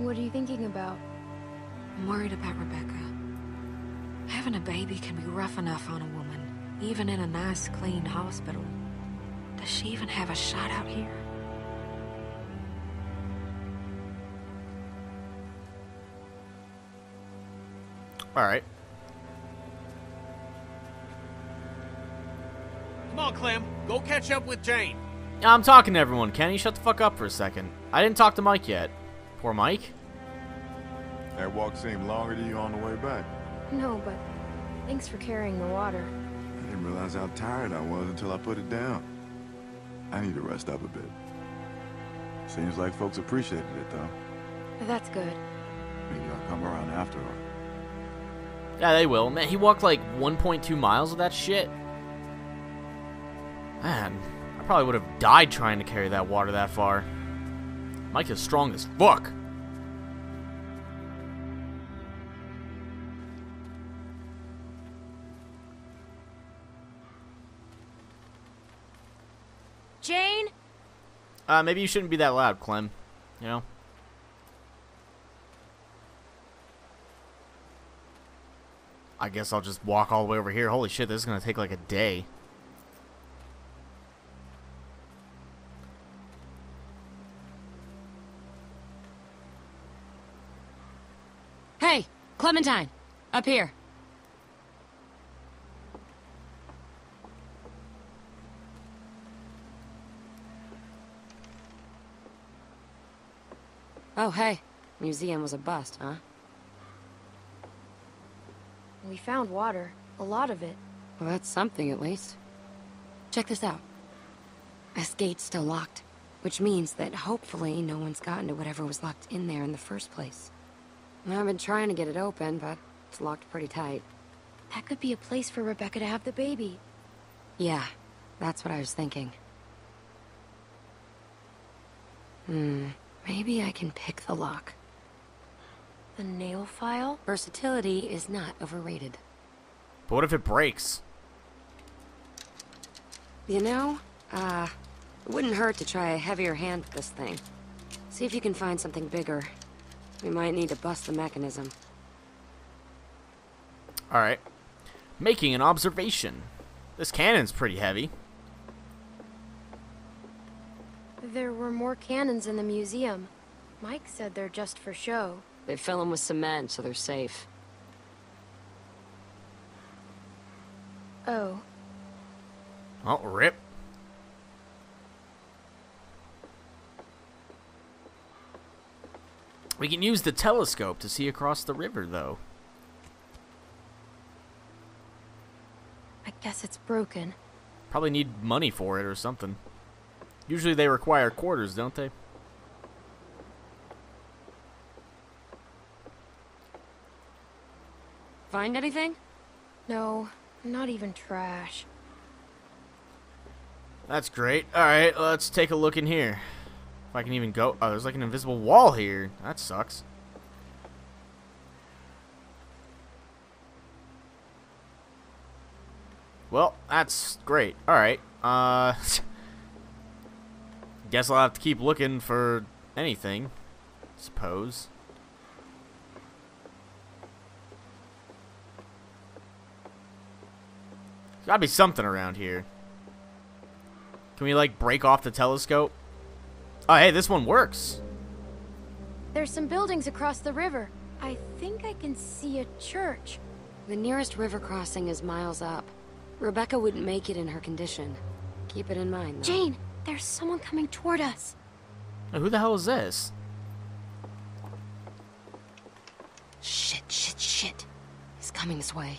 What are you thinking about? I'm worried about Rebecca. Having a baby can be rough enough on a woman, even in a nice, clean hospital. Does she even have a shot out here? All right. Come on, Clem. Go catch up with Jane. I'm talking to everyone, Kenny. Shut the fuck up for a second. I didn't talk to Mike yet. Poor Mike. That walk seemed longer to you on the way back. No, but thanks for carrying the water. I didn't realize how tired I was until I put it down. I need to rest up a bit. Seems like folks appreciated it, though. That's good. Maybe I'll come around after all. Yeah, they will. Man, he walked like 1.2 miles of that shit. Man, I probably would have died trying to carry that water that far. Mike is strong as fuck. Jane? Maybe you shouldn't be that loud, Clem. You know? I guess I'll just walk all the way over here. Holy shit, this is gonna take like a day. Hey, Clementine, up here. Oh, hey. Museum was a bust, huh? We found water. A lot of it. Well, that's something, at least. Check this out. This gate's still locked, which means that hopefully no one's gotten to whatever was locked in there in the first place. I've been trying to get it open, but it's locked pretty tight. That could be a place for Rebecca to have the baby. Yeah, that's what I was thinking. Maybe I can pick the lock. The nail file? Versatility is not overrated. But what if it breaks? You know, it wouldn't hurt to try a heavier hand with this thing. See if you can find something bigger. We might need to bust the mechanism. Alright. Making an observation. This cannon's pretty heavy. There were more cannons in the museum. Mike said they're just for show. They fill them with cement, so they're safe. Oh. Oh, rip. We can use the telescope to see across the river, though. I guess it's broken. Probably need money for it or something. Usually they require quarters, don't they? Find anything? No, not even trash. That's great. Alright, let's take a look in here. If I can even go. Oh, there's like an invisible wall here. That sucks. Well, that's great. Alright. Guess I'll have to keep looking for anything. Suppose. Gotta be something around here. Can we, like, break off the telescope? Oh, hey, this one works. There's some buildings across the river. I think I can see a church. The nearest river crossing is miles up. Rebecca wouldn't make it in her condition. Keep it in mind, though. Jane, there's someone coming toward us. Now, who the hell is this? Shit, shit, shit. He's coming this way.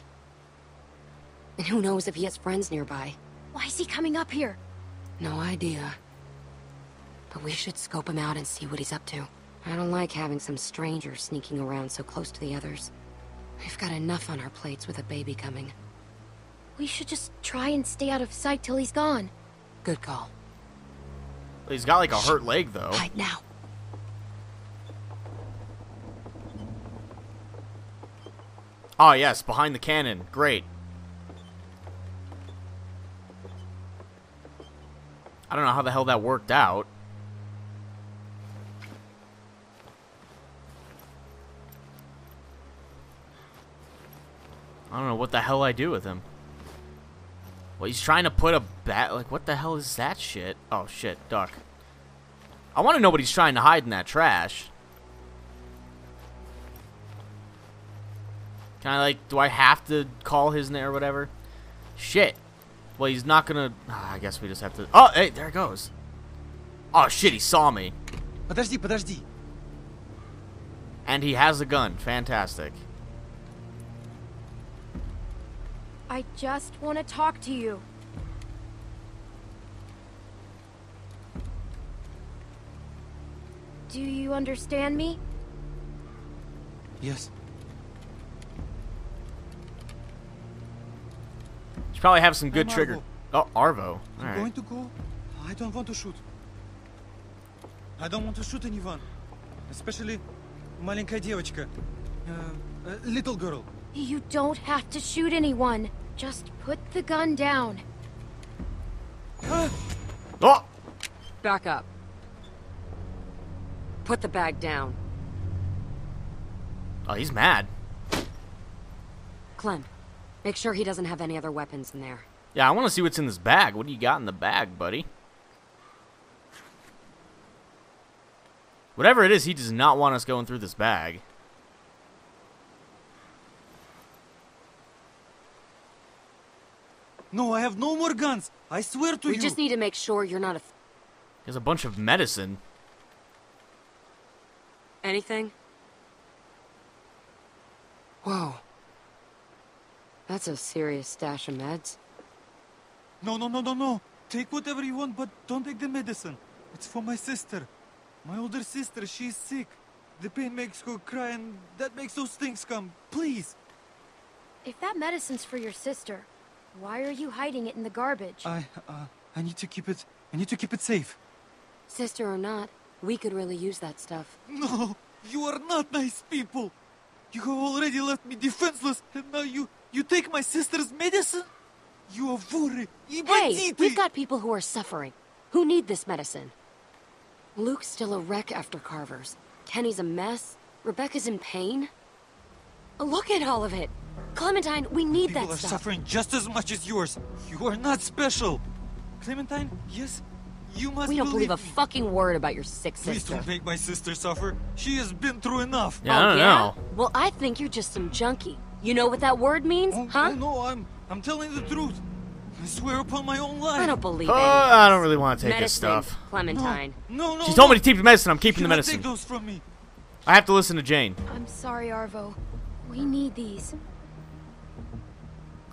And who knows if he has friends nearby. Why is he coming up here? No idea. But we should scope him out and see what he's up to. I don't like having some stranger sneaking around so close to the others. We've got enough on our plates with a baby coming. We should just try and stay out of sight till he's gone. Good call. He's got like a hurt leg though. Hide now. Oh yes, behind the cannon. Great. I don't know how the hell that worked out. I don't know what the hell I do with him. Well, he's trying to put a bat. Like, what the hell is that shit? Oh, shit, duck. I want to know what he's trying to hide in that trash. Can I, like, do I have to call his name or whatever? Shit. Well, he's not gonna... I guess we just have to... Oh, hey, there it goes. Oh, shit, he saw me. Подожди. And he has a gun. Fantastic. I just want to talk to you. Do you understand me? Yes. Should probably have some good trigger. Arvo. Oh, Arvo. All right. I'm going to go. I don't want to shoot. I don't want to shoot anyone. Especially маленькая девочка. A little girl. You don't have to shoot anyone. Just put the gun down. Oh! Back up. Put the bag down. Oh, he's mad. Clem, make sure he doesn't have any other weapons in there. Yeah, I want to see what's in this bag. What do you got in the bag, buddy? Whatever it is, he does not want us going through this bag. No, I have no more guns. I swear to you. We just need to make sure you're not a... There's a bunch of medicine. Anything? Whoa. That's a serious stash of meds. No. Take whatever you want, but don't take the medicine. It's for my sister. My older sister, she's sick. The pain makes her cry and that makes those things come. Please. If that medicine's for your sister... Why are you hiding it in the garbage? I need to keep it. I need to keep it safe. Sister or not, we could really use that stuff. No, you are not nice people. You have already left me defenseless, and now you take my sister's medicine. You are very... Hey, we've got people who are suffering, who need this medicine. Luke's still a wreck after Carver's. Kenny's a mess. Rebecca's in pain. Look at all of it. Clementine, we need that stuff. People are suffering just as much as yours. You are not special. Clementine, yes, you must believe me. We don't believe a fucking word about your sick sister. Please don't make my sister suffer. She has been through enough. Yeah, I don't know. Well, I think you're just some junkie. You know what that word means, huh? No, I'm telling the truth. I swear upon my own life. I don't believe it. I don't really want to take this stuff. Clementine. No. She told me to keep the medicine. I'm keeping the medicine. Take those from me. I have to listen to Jane. I'm sorry, Arvo. We need these.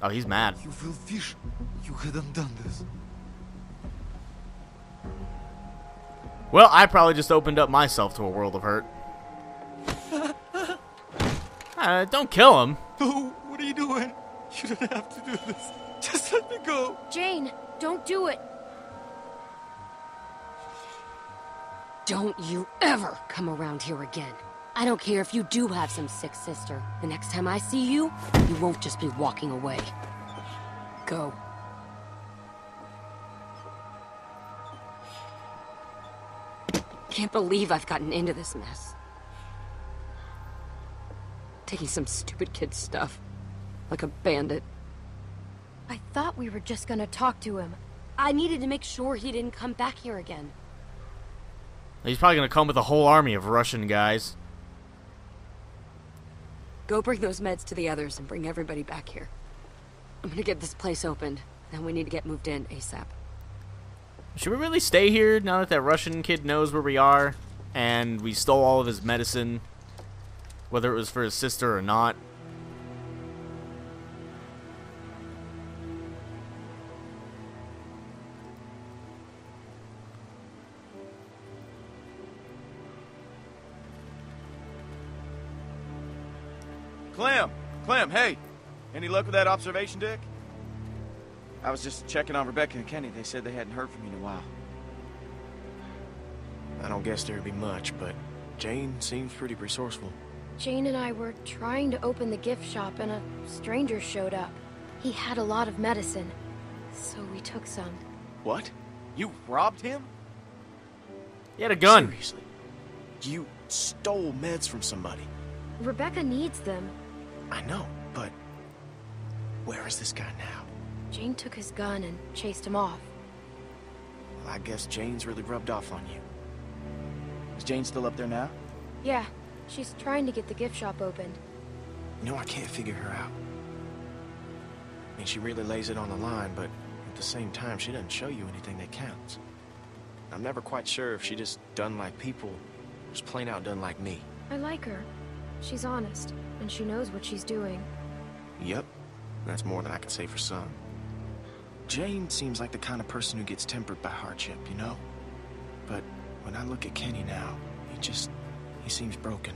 Oh, he's mad. You will fish. You hadn't done this. Well, I probably just opened up myself to a world of hurt. Don't kill him. No, what are you doing? You don't have to do this. Just let me go. Jane, don't do it. Don't you ever come around here again. I don't care if you do have some sick sister. The next time I see you, you won't just be walking away. Go. Can't believe I've gotten into this mess. Taking some stupid kid stuff. Like a bandit. I thought we were just gonna talk to him. I needed to make sure he didn't come back here again. He's probably gonna come with a whole army of Russian guys. Go bring those meds to the others and bring everybody back here. I'm gonna get this place opened. Then we need to get moved in ASAP. Should we really stay here now that that Russian kid knows where we are? And we stole all of his medicine. Whether it was for his sister or not. Clem, hey! Any luck with that observation deck? I was just checking on Rebecca and Kenny. They said they hadn't heard from you in a while. I don't guess there'd be much, but Jane seems pretty resourceful. Jane and I were trying to open the gift shop and a stranger showed up. He had a lot of medicine, so we took some. What? You robbed him? He had a gun. Seriously? You stole meds from somebody. Rebecca needs them. I know, but Where is this guy now? Jane took his gun and chased him off. Well, I guess Jane's really rubbed off on you. Is Jane still up there now? Yeah. She's trying to get the gift shop opened. You know, I can't figure her out. I mean, she really lays it on the line, but at the same time, she doesn't show you anything that counts. I'm never quite sure if she just done like people, just plain out done like me. I like her. She's honest, and she knows what she's doing. Yep. That's more than I can say for some. Jane seems like the kind of person who gets tempered by hardship, you know? But when I look at Kenny now, he seems broken.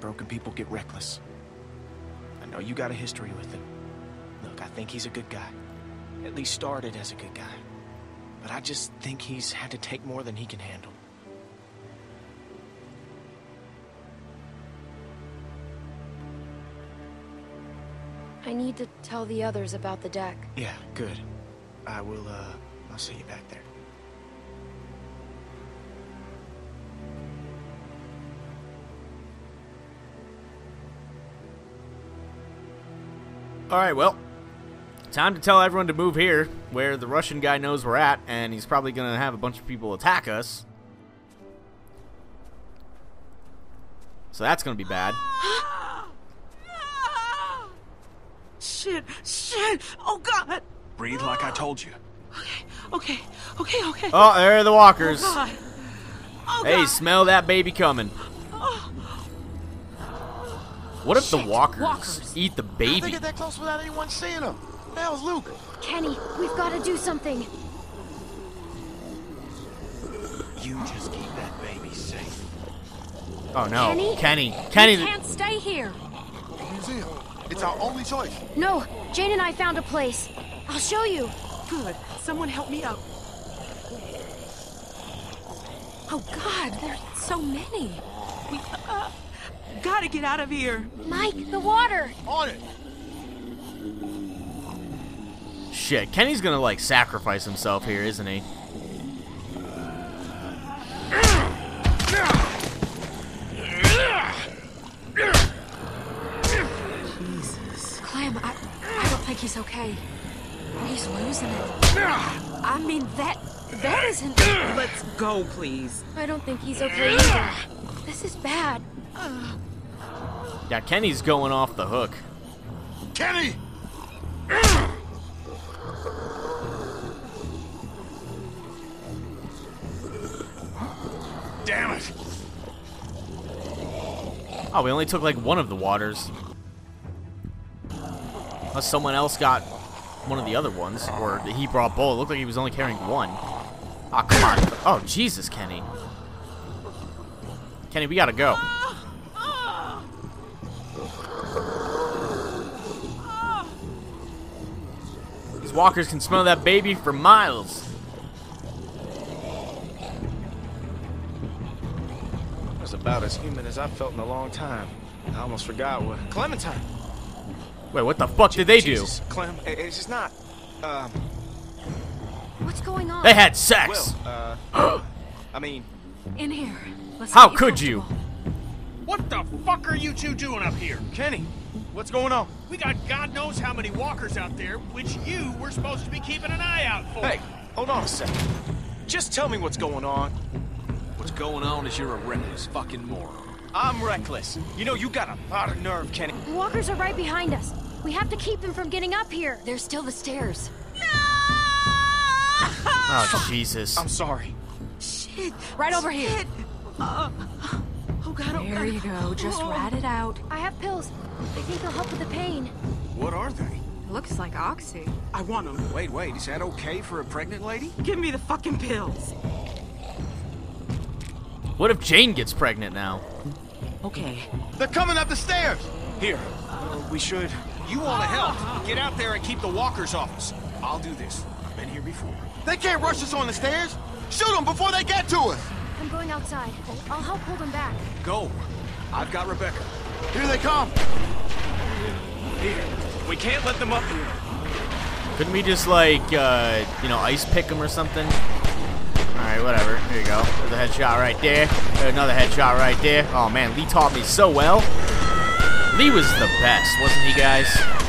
Broken people get reckless. I know you got a history with him. Look, I think he's a good guy. At least started as a good guy. But I just think he's had to take more than he can handle. I need to tell the others about the deck. Yeah, good. I will, I'll see you back there. Alright, well, time to tell everyone to move here, where the Russian guy knows we're at, and he's probably gonna have a bunch of people attack us. So that's gonna be bad. Shit, shit, oh God! Breathe like I told you. Okay. Oh, there are the walkers. Oh God. Oh God. Hey, smell that baby coming. What if the walkers eat the baby? How'd they get that close without anyone seeing them? That was Luke. Kenny, we've got to do something. You just keep that baby safe. Oh no, Kenny. We can't stay here. Museum. It's our only choice. No, Jane and I found a place. I'll show you. Good. Someone help me up. Oh God, there's so many. We gotta get out of here. Mike, the water. On it. Shit, Kenny's gonna like sacrifice himself here, isn't he? He's okay. He's losing it. I mean, that isn't... Let's go, please. I don't think he's okay either. This is bad. Yeah, Kenny's going off the hook. Kenny! Damn it! Oh, we only took like one of the waters. Unless someone else got one of the other ones, or he brought both. It looked like he was only carrying one. Aw, come on. Oh, Jesus, Kenny. Kenny, we gotta go. These walkers can smell that baby for miles. That was about as human as I've felt in a long time. I almost forgot what... Clementine! Wait, what the fuck did they do? Clem, it's just not. What's going on? They had sex. Well, I mean, in here. How could you? What the fuck are you two doing up here, Kenny? What's going on? We got God knows how many walkers out there, which you were supposed to be keeping an eye out for. Hey, hold on a second. Just tell me what's going on. What's going on is you're a reckless fucking moron. I'm reckless. You know you got a lot of nerve, Kenny. The walkers are right behind us. We have to keep them from getting up here. There's still the stairs. No! Oh, Jesus. I'm sorry. Shit. Right over here. Oh, God. Oh, there you go. Just rat it out. I have pills. They think they'll help with the pain. What are they? It looks like oxy. I want them. Wait. Is that okay for a pregnant lady? Give me the fucking pills. What if Jane gets pregnant now? Okay. They're coming up the stairs! Here. We should... You want to help. Get out there and keep the walkers off us. I'll do this. I've been here before. They can't rush us on the stairs! Shoot them before they get to us! I'm going outside. I'll help hold them back. Go. I've got Rebecca. Here they come! Here. We can't let them up here. Couldn't we just, like, you know, ice pick them or something? Alright, whatever. Here you go. There's a headshot right there. There's another headshot right there. Oh man, Lee taught me so well. Lee was the best, wasn't he, guys?